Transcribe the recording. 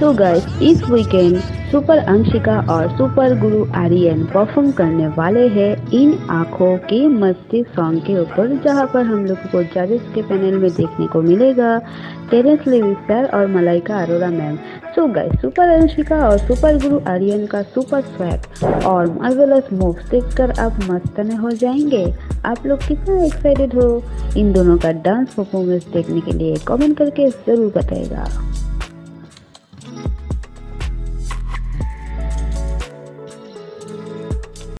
तो गाइस, इस weekend super Anshika और सुपर गुरु आर्यन परफॉर्म करने वाले हैं इन आँखों की मस्ती सॉन्ग के ऊपर, जहां पर हम लोगों को जजेस के पैनल में देखने को मिलेगा टेरेंस लिविस सर और मलाइका अरोरा मैम। तो गाइस, सुपर अंशिका और सुपर गुरु आर्यन का सुपर स्वैग और मार्वेलस मूव्स देखकर आप मस्तने हो जाएंगे। आप लोग कितना एक्साइटेड हो इन दोनों का डांस परफॉर्मेंस देखने के लिए? कमेंट करके ज़रूर बताइएगा।